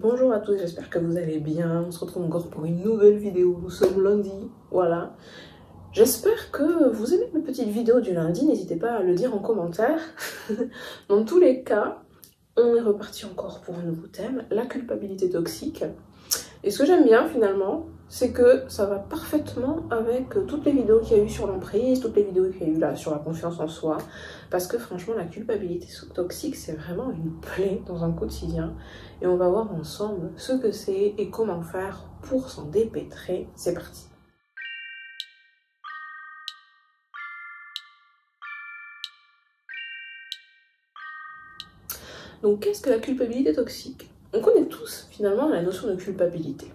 Bonjour à tous, j'espère que vous allez bien. On se retrouve encore pour une nouvelle vidéo. Nous sommes lundi, voilà. J'espère que vous aimez mes petites vidéos du lundi. N'hésitez pas à le dire en commentaire. Dans tous les cas, on est reparti encore pour un nouveau thème, la culpabilité toxique. Et ce que j'aime bien finalement, c'est que ça va parfaitement avec toutes les vidéos qu'il y a eu sur l'emprise, toutes les vidéos qu'il y a eu là sur la confiance en soi, parce que franchement la culpabilité toxique c'est vraiment une plaie dans un quotidien et on va voir ensemble ce que c'est et comment faire pour s'en dépêtrer. C'est parti. Donc qu'est-ce que la culpabilité toxique? On connaît tous finalement la notion de culpabilité.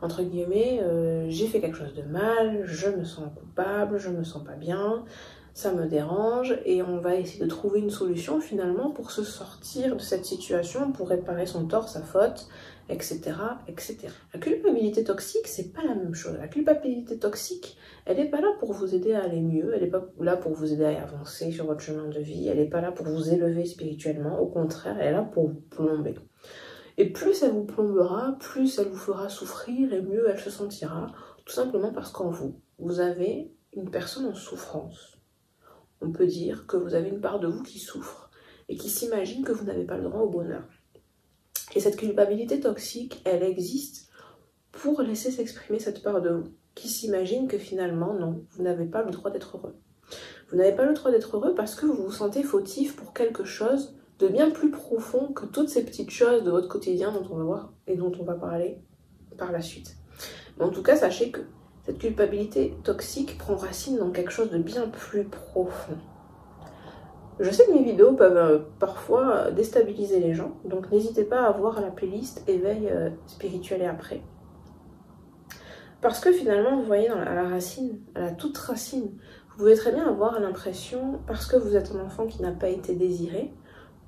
Entre guillemets, j'ai fait quelque chose de mal, je me sens coupable, je me sens pas bien, ça me dérange et on va essayer de trouver une solution finalement pour se sortir de cette situation, pour réparer son tort, sa faute, etc. etc. La culpabilité toxique, c'est pas la même chose. La culpabilité toxique, elle n'est pas là pour vous aider à aller mieux, elle n'est pas là pour vous aider à avancer sur votre chemin de vie, elle n'est pas là pour vous élever spirituellement, au contraire, elle est là pour vous plomber. Et plus elle vous plombera, plus elle vous fera souffrir et mieux elle se sentira. Tout simplement parce qu'en vous, vous avez une personne en souffrance. On peut dire que vous avez une part de vous qui souffre et qui s'imagine que vous n'avez pas le droit au bonheur. Et cette culpabilité toxique, elle existe pour laisser s'exprimer cette part de vous qui s'imagine que finalement, non, vous n'avez pas le droit d'être heureux. Vous n'avez pas le droit d'être heureux parce que vous vous sentez fautif pour quelque chose de bien plus profond que toutes ces petites choses de votre quotidien dont on va voir et dont on va parler par la suite. Mais en tout cas, sachez que cette culpabilité toxique prend racine dans quelque chose de bien plus profond. Je sais que mes vidéos peuvent parfois déstabiliser les gens, donc n'hésitez pas à voir la playlist éveil spirituel et après. Parce que finalement, vous voyez, à la racine, à la toute racine, vous pouvez très bien avoir l'impression, parce que vous êtes un enfant qui n'a pas été désiré,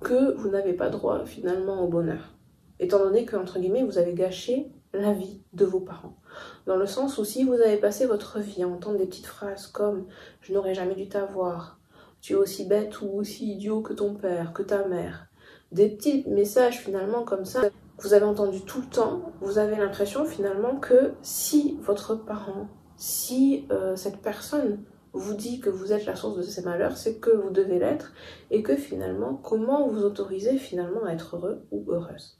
que vous n'avez pas droit finalement au bonheur. Étant donné que, entre guillemets, vous avez gâché la vie de vos parents. Dans le sens où si vous avez passé votre vie à entendre des petites phrases comme « je n'aurais jamais dû t'avoir »,« tu es aussi bête ou aussi idiot que ton père, que ta mère », des petits messages finalement comme ça, que vous avez entendu tout le temps, vous avez l'impression finalement que si votre parent, si cette personne vous dit que vous êtes la source de ces malheurs, c'est que vous devez l'être, et que finalement, comment vous autorisez finalement à être heureux ou heureuse.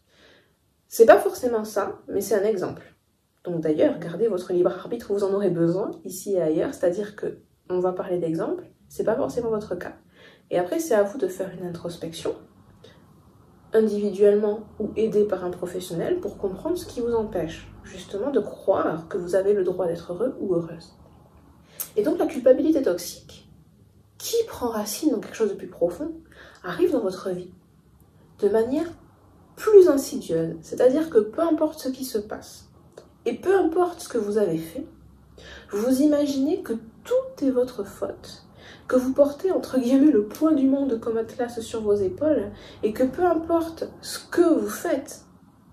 C'est pas forcément ça, mais c'est un exemple. Donc d'ailleurs, gardez votre libre arbitre, vous en aurez besoin, ici et ailleurs, c'est-à-dire que on va parler d'exemples, c'est pas forcément votre cas. Et après, c'est à vous de faire une introspection, individuellement ou aidé par un professionnel, pour comprendre ce qui vous empêche, justement, de croire que vous avez le droit d'être heureux ou heureuse. Et donc la culpabilité toxique, qui prend racine dans quelque chose de plus profond, arrive dans votre vie de manière plus insidieuse. C'est-à-dire que peu importe ce qui se passe, et peu importe ce que vous avez fait, vous imaginez que tout est votre faute, que vous portez entre guillemets le poids du monde comme atlas sur vos épaules, et que peu importe ce que vous faites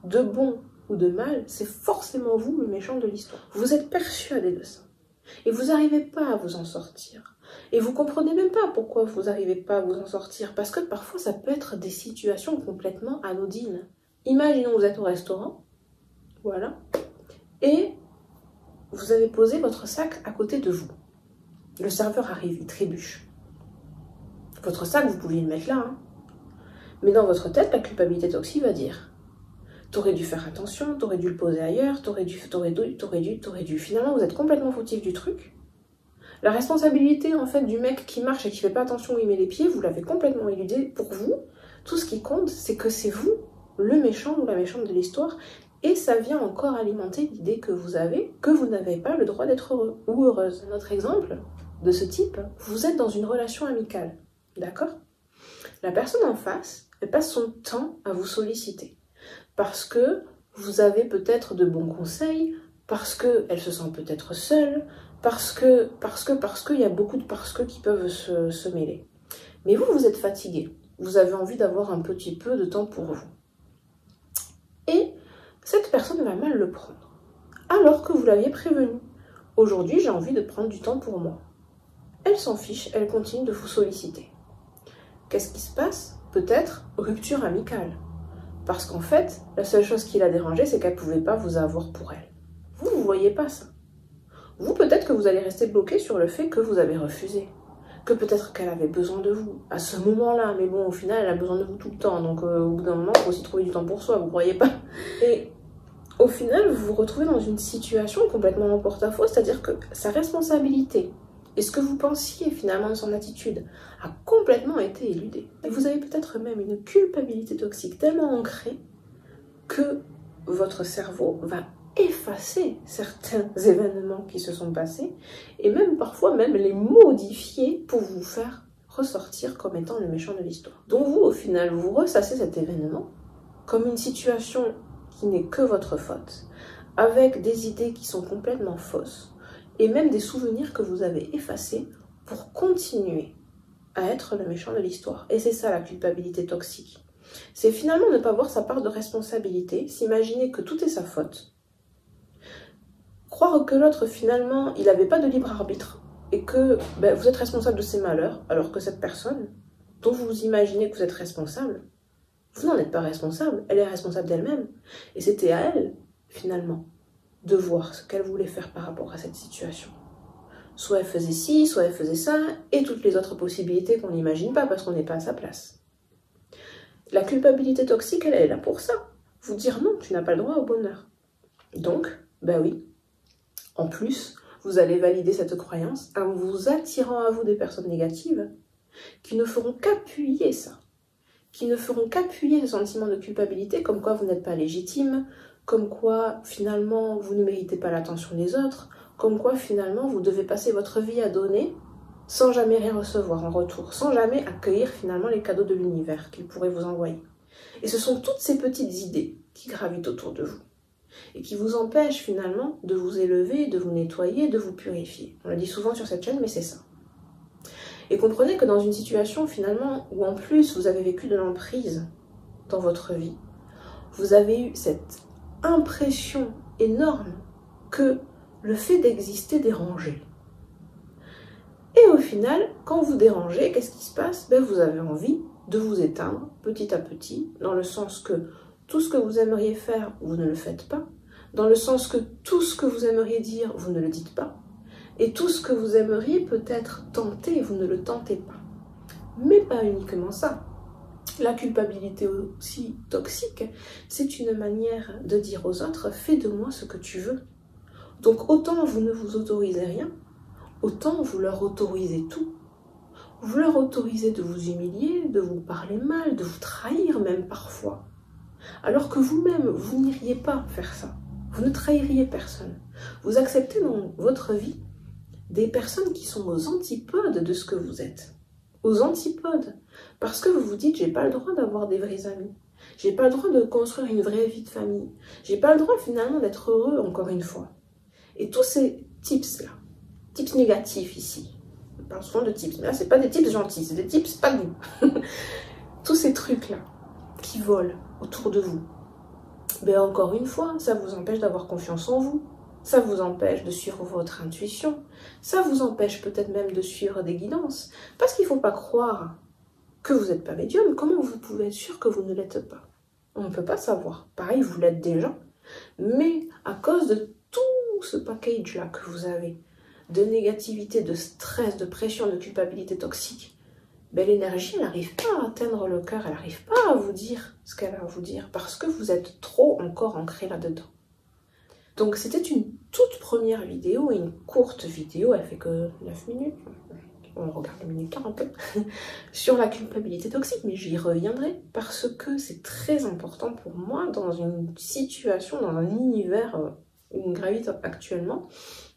de bon ou de mal, c'est forcément vous le méchant de l'histoire. Vous êtes persuadé de ça. Et vous n'arrivez pas à vous en sortir. Et vous ne comprenez même pas pourquoi vous n'arrivez pas à vous en sortir. Parce que parfois, ça peut être des situations complètement anodines. Imaginons que vous êtes au restaurant, voilà, et vous avez posé votre sac à côté de vous. Le serveur arrive, il trébuche. Votre sac, vous pouviez le mettre là, hein. Mais dans votre tête, la culpabilité toxique va dire: t'aurais dû faire attention, t'aurais dû le poser ailleurs, t'aurais dû. Finalement, vous êtes complètement fautif du truc. La responsabilité, en fait, du mec qui marche et qui fait pas attention où il met les pieds, vous l'avez complètement éludé. Pour vous, tout ce qui compte, c'est que c'est vous, le méchant ou la méchante de l'histoire, et ça vient encore alimenter l'idée que vous avez, que vous n'avez pas le droit d'être heureux ou heureuse. Notre exemple de ce type, vous êtes dans une relation amicale, d'accord? La personne en face, elle passe son temps à vous solliciter. Parce que vous avez peut-être de bons conseils, parce qu'elle se sent peut-être seule, parce que, il y a beaucoup de parce que qui peuvent se mêler. Mais vous, vous êtes fatigué. Vous avez envie d'avoir un petit peu de temps pour vous. Et cette personne va mal le prendre, alors que vous l'aviez prévenu. Aujourd'hui, j'ai envie de prendre du temps pour moi. Elle s'en fiche, elle continue de vous solliciter. Qu'est-ce qui se passe? Peut-être rupture amicale. Parce qu'en fait, la seule chose qui la dérangeait, c'est qu'elle ne pouvait pas vous avoir pour elle. Vous, vous ne voyez pas ça. Vous, peut-être que vous allez rester bloqué sur le fait que vous avez refusé. Que peut-être qu'elle avait besoin de vous à ce moment-là. Mais bon, au final, elle a besoin de vous tout le temps. Donc au bout d'un moment, il faut aussi trouver du temps pour soi, vous ne croyez pas. Et au final, vous vous retrouvez dans une situation complètement en porte-à-faux. C'est-à-dire que sa responsabilité et ce que vous pensiez finalement de son attitude a complètement été éludé. Et vous avez peut-être même une culpabilité toxique tellement ancrée que votre cerveau va effacer certains événements qui se sont passés et même parfois même les modifier pour vous faire ressortir comme étant le méchant de l'histoire. Donc vous, au final, vous ressassez cet événement comme une situation qui n'est que votre faute, avec des idées qui sont complètement fausses et même des souvenirs que vous avez effacés pour continuer à être le méchant de l'histoire. Et c'est ça la culpabilité toxique. C'est finalement ne pas voir sa part de responsabilité, s'imaginer que tout est sa faute, croire que l'autre, finalement, il n'avait pas de libre arbitre et que ben, vous êtes responsable de ses malheurs, alors que cette personne, dont vous imaginez que vous êtes responsable, vous n'en êtes pas responsable, elle est responsable d'elle-même. Et c'était à elle, finalement, de voir ce qu'elle voulait faire par rapport à cette situation. Soit elle faisait ci, soit elle faisait ça, et toutes les autres possibilités qu'on n'imagine pas parce qu'on n'est pas à sa place. La culpabilité toxique, elle est là pour ça. Vous dire non, tu n'as pas le droit au bonheur. Donc, ben oui, en plus, vous allez valider cette croyance en vous attirant à vous des personnes négatives qui ne feront qu'appuyer ça, qui ne feront qu'appuyer ce sentiment de culpabilité comme quoi vous n'êtes pas légitime, comme quoi finalement vous ne méritez pas l'attention des autres, comme quoi finalement vous devez passer votre vie à donner sans jamais rien recevoir en retour, sans jamais accueillir finalement les cadeaux de l'univers qu'il pourrait vous envoyer. Et ce sont toutes ces petites idées qui gravitent autour de vous et qui vous empêche finalement de vous élever, de vous nettoyer, de vous purifier. On le dit souvent sur cette chaîne, mais c'est ça. Et comprenez que dans une situation finalement où en plus vous avez vécu de l'emprise dans votre vie, vous avez eu cette impression énorme que le fait d'exister dérangeait. Et au final, quand vous dérangez, qu'est-ce qui se passe? Ben, vous avez envie de vous éteindre petit à petit, dans le sens que tout ce que vous aimeriez faire, vous ne le faites pas. Dans le sens que tout ce que vous aimeriez dire, vous ne le dites pas. Et tout ce que vous aimeriez peut-être tenter, vous ne le tentez pas. Mais pas uniquement ça. La culpabilité aussi toxique, c'est une manière de dire aux autres « fais de moi ce que tu veux ». Donc autant vous ne vous autorisez rien, autant vous leur autorisez tout. Vous leur autorisez de vous humilier, de vous parler mal, de vous trahir même parfois. Alors que vous-même, vous n'iriez pas faire ça. Vous ne trahiriez personne. Vous acceptez dans votre vie des personnes qui sont aux antipodes de ce que vous êtes. Aux antipodes. Parce que vous vous dites, j'ai pas le droit d'avoir des vrais amis. J'ai pas le droit de construire une vraie vie de famille. J'ai pas le droit finalement d'être heureux, encore une fois. Et tous ces tips-là, tips négatifs ici. On parle souvent de tips, mais là, c'est pas des tips gentils, c'est des tips pas doux. Tous ces trucs-là qui volent autour de vous, ben encore une fois, ça vous empêche d'avoir confiance en vous, ça vous empêche de suivre votre intuition, ça vous empêche peut-être même de suivre des guidances, parce qu'il ne faut pas croire que vous n'êtes pas médium. Comment vous pouvez être sûr que vous ne l'êtes pas? On ne peut pas savoir. Pareil, vous l'êtes déjà, mais à cause de tout ce package-là que vous avez, de négativité, de stress, de pression, de culpabilité toxique, ben, l'énergie, elle n'arrive pas à atteindre le cœur, elle n'arrive pas à vous dire ce qu'elle a à vous dire, parce que vous êtes trop encore ancré là-dedans. Donc c'était une toute première vidéo, une courte vidéo, elle fait que 9 minutes, on regarde le minute 40, sur la culpabilité toxique, mais j'y reviendrai, parce que c'est très important pour moi dans une situation, dans un univers où on gravite actuellement.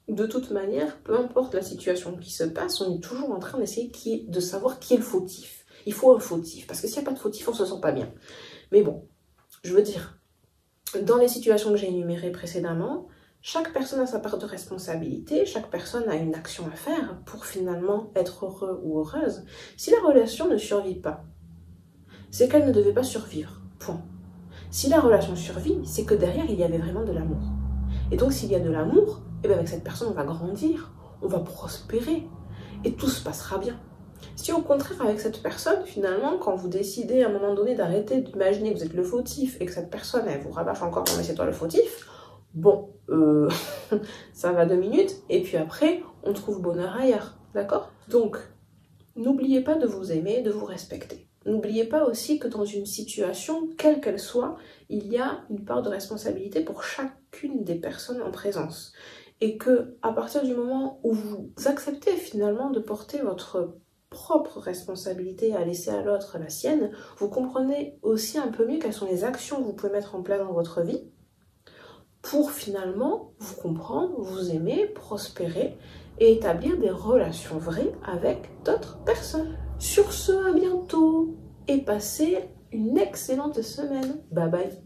De toute manière, peu importe la situation qui se passe, on est toujours en train d'essayer de savoir qui est le fautif. Il faut un fautif, parce que s'il n'y a pas de fautif, on ne se sent pas bien. Mais bon, je veux dire, dans les situations que j'ai énumérées précédemment, chaque personne a sa part de responsabilité, chaque personne a une action à faire pour finalement être heureux ou heureuse. Si la relation ne survit pas, c'est qu'elle ne devait pas survivre, point. Si la relation survit, c'est que derrière, il y avait vraiment de l'amour. Et donc, s'il y a de l'amour, et bien avec cette personne, on va grandir, on va prospérer, et tout se passera bien. Si au contraire avec cette personne, finalement, quand vous décidez à un moment donné d'arrêter d'imaginer que vous êtes le fautif et que cette personne, elle vous rabâche encore, non mais c'est toi le fautif, bon, ça va 2 minutes et puis après, on trouve bonheur ailleurs, d'accord? Donc, n'oubliez pas de vous aimer, de vous respecter. N'oubliez pas aussi que dans une situation, quelle qu'elle soit, il y a une part de responsabilité pour chacune des personnes en présence. Et que à partir du moment où vous acceptez finalement de porter votre propre responsabilité à laisser à l'autre la sienne, vous comprenez aussi un peu mieux quelles sont les actions que vous pouvez mettre en place dans votre vie pour finalement vous comprendre, vous aimer, prospérer et établir des relations vraies avec d'autres personnes. Sur ce, à bientôt et passez une excellente semaine. Bye bye.